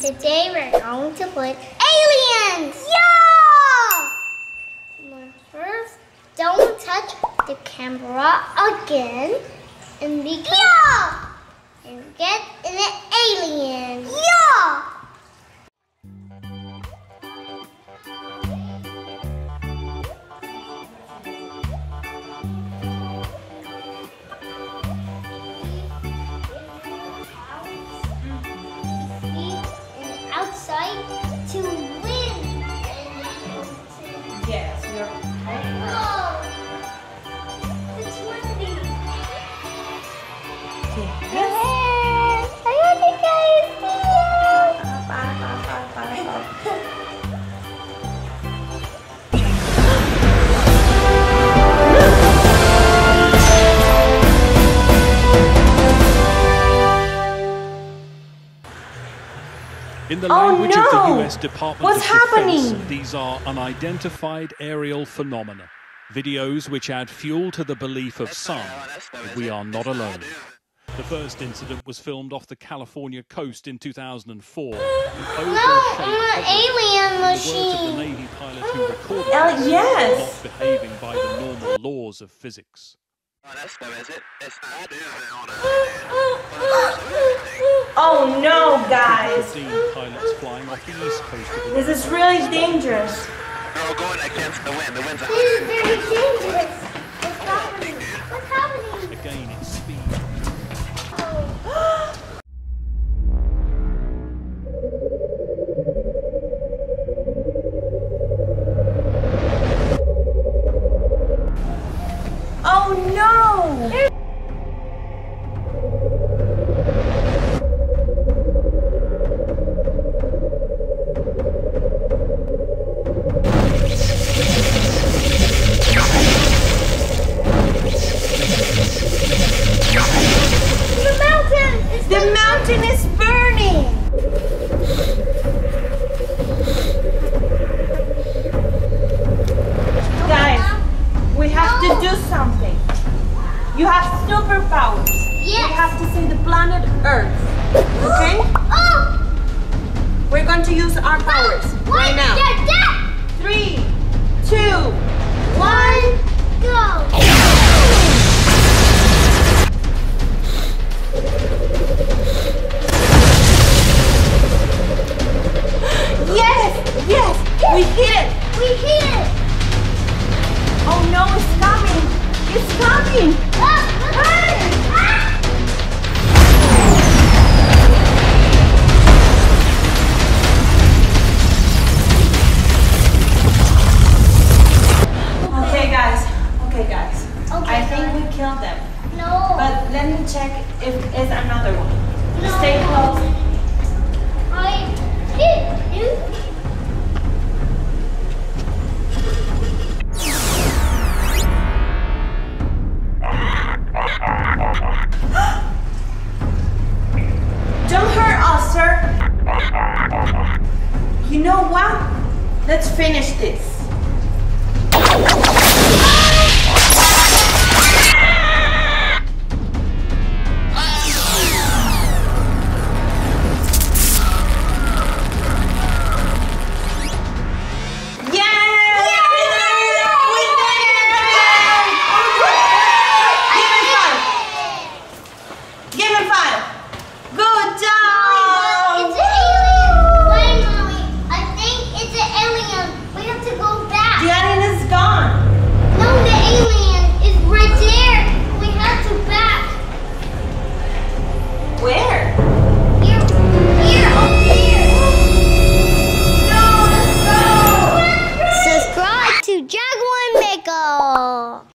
Today we're going to put aliens! Yeah! But first, don't touch the camera again. And begin. Yeah! And get in the alien. Yeah! To win. Yes, we are. Oh, it's working. Yes. I want you guys to In the language of the U.S. Department of Defense, these are unidentified aerial phenomena, videos which add fuel to the belief of some that we are not alone. The first incident was filmed off the California coast in 2004. I'm an alien machine. The words of the Navy pilot who recorded it, yes, not behaving by the normal laws of physics. Oh no, guys! This is really dangerous. We're going against the wind. The wind's out. This is very dangerous. What's happening? What's happening? Again, it's speed. Oh. You have superpowers. Yes. You have to save the planet Earth. Okay? Oh. We're going to use our powers right now. 3, 2, 1, go! Yes! Yes! We hit it! We hit it! Oh no, it's coming! It's coming! Okay guys. I think we killed them. No. But let me check if it's another one. No. Stay close. You know what? Let's finish this. Yay! We did it! Give me 5. Give me 5.